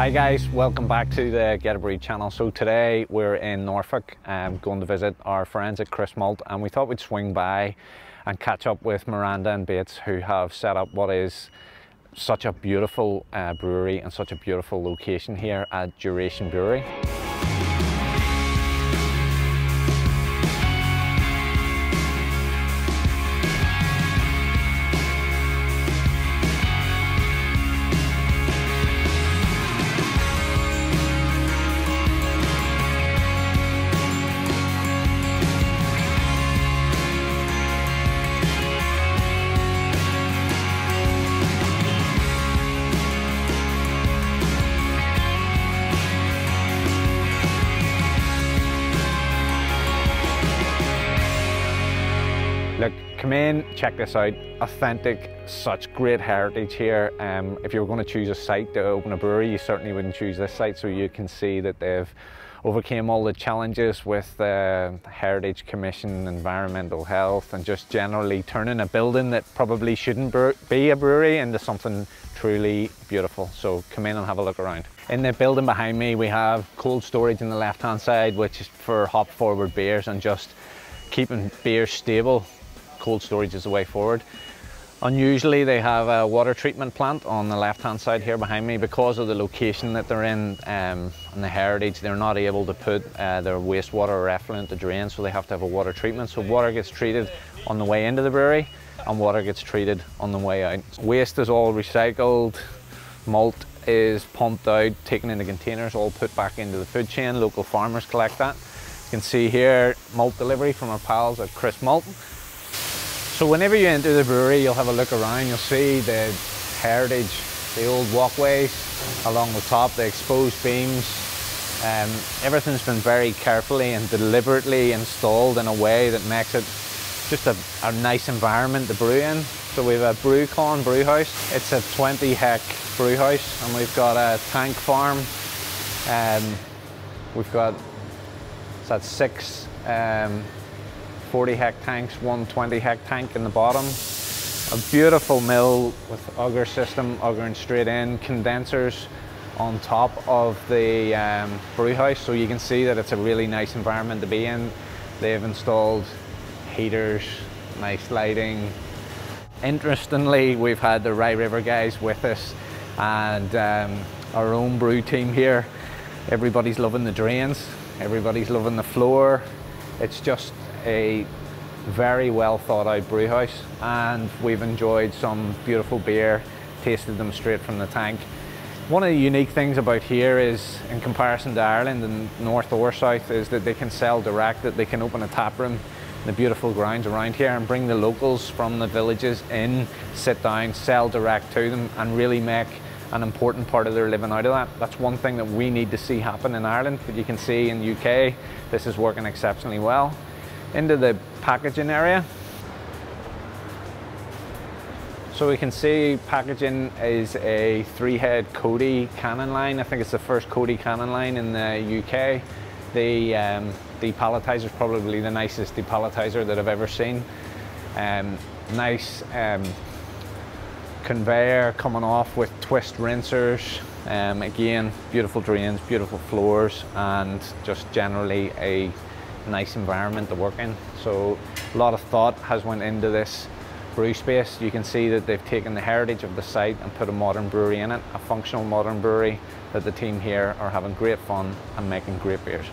Hi guys, welcome back to the Get Er Brewed channel. So today we're in Norfolk, going to visit our friends at Crisp Malt, and we thought we'd swing by and catch up with Miranda and Bates, who have set up what is such a beautiful brewery and such a beautiful location here at Duration Brewery. Look, come in, check this out. Authentic, such great heritage here. If you were going to choose a site to open a brewery, you certainly wouldn't choose this site. So you can see that they've overcame all the challenges with the Heritage Commission, environmental health, and just generally turning a building that probably shouldn't be a brewery into something truly beautiful. So come in and have a look around. In the building behind me, we have cold storage on the left-hand side, which is for hop-forward beers and just keeping beers stable. Cold storage is the way forward. Unusually, they have a water treatment plant on the left-hand side here behind me. Because of the location that they're in and the heritage, they're not able to put their wastewater or effluent to drain, so they have to have a water treatment. So water gets treated on the way into the brewery and water gets treated on the way out. Waste is all recycled, malt is pumped out, taken into containers, all put back into the food chain. Local farmers collect that. You can see here, malt delivery from our pals at Crisp Malt. So whenever you enter the brewery, you'll have a look around, you'll see the heritage, the old walkways along the top, the exposed beams. Everything's been very carefully and deliberately installed in a way that makes it just a nice environment to brew in. So we have a BrewCon brew house. It's a 20 hectare brew house, and we've got a tank farm. We've got, so that's six 40 hectare tanks, 120 hectare tank in the bottom. A beautiful mill with auger system, augering straight in, condensers on top of the brew house, so you can see that it's a really nice environment to be in. They've installed heaters, nice lighting. Interestingly, we've had the Rye River guys with us and our own brew team here. Everybody's loving the drains, everybody's loving the floor. It's just a very well thought out brew house, and we've enjoyed some beautiful beer, tasted them straight from the tank. One of the unique things about here is, in comparison to Ireland and north or south, is that they can sell direct, that they can open a tap room in the beautiful grounds around here and bring the locals from the villages in, sit down, sell direct to them, and really make an important part of their living out of that. That's one thing that we need to see happen in Ireland, but you can see in the UK this is working exceptionally well. Into the packaging area. So we can see packaging is a 3-head Cody Cannon line. I think it's the first Cody Cannon line in the UK. The depalletizer is probably the nicest depalletizer that I've ever seen. Nice conveyor coming off with twist rinsers. Again, beautiful drains, beautiful floors, and just generally a nice environment to work in. So a lot of thought has went into this brew space. You can see that they've taken the heritage of the site and put a modern brewery in it, a functional modern brewery that the team here are having great fun and making great beers.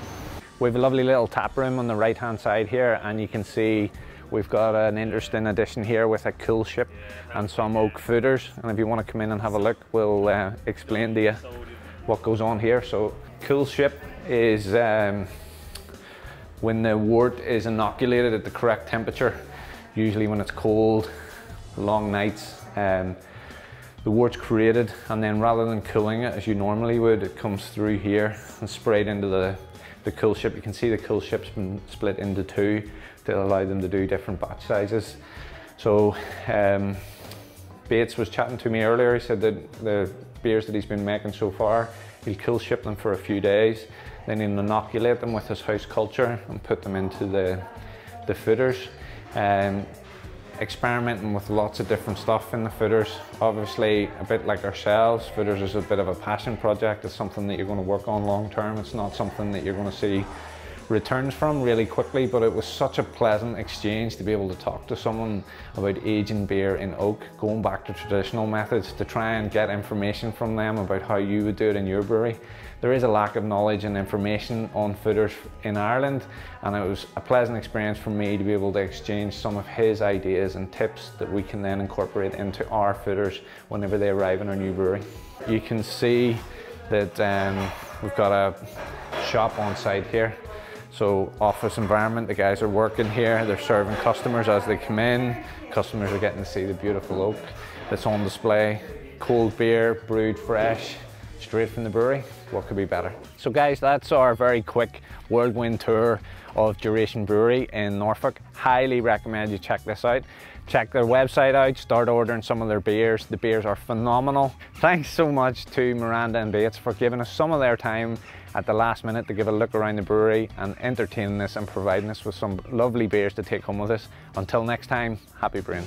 We have a lovely little tap room on the right hand side here, and you can see we've got an interesting addition here with a cool ship and some oak fooders, and if you want to come in and have a look, we'll explain to you what goes on here. So cool ship is when the wort is inoculated at the correct temperature, usually when it's cold, long nights, the wort's created, and then rather than cooling it as you normally would, it comes through here and sprayed into the cool ship. You can see the cool ship's been split into two to allow them to do different batch sizes. So Bates was chatting to me earlier. He said that the beers that he's been making so far, he'll cool ship them for a few days, then he'll inoculate them with his house culture and put them into the fooders. experimenting with lots of different stuff in the fooders. Obviously, a bit like ourselves, fooders is a bit of a passion project. It's something that you're going to work on long term. It's not something that you're going to see returns from really quickly, but it was such a pleasant exchange to be able to talk to someone about aging beer in oak, going back to traditional methods, to try and get information from them about how you would do it in your brewery. There is a lack of knowledge and information on fooders in Ireland, and it was a pleasant experience for me to be able to exchange some of his ideas and tips that we can then incorporate into our fooders whenever they arrive in our new brewery. You can see that we've got a shop on site here. So office environment, the guys are working here, they're serving customers as they come in. Customers are getting to see the beautiful oak that's on display. Cold beer, brewed fresh, straight from the brewery. What could be better? So guys, that's our very quick whirlwind tour of Duration Brewery in Norfolk. Highly recommend you check this out. Check their website out, start ordering some of their beers. The beers are phenomenal. Thanks so much to Miranda and Bates for giving us some of their time at the last minute to give a look around the brewery and entertaining us and providing us with some lovely beers to take home with us. Until next time, happy brewing.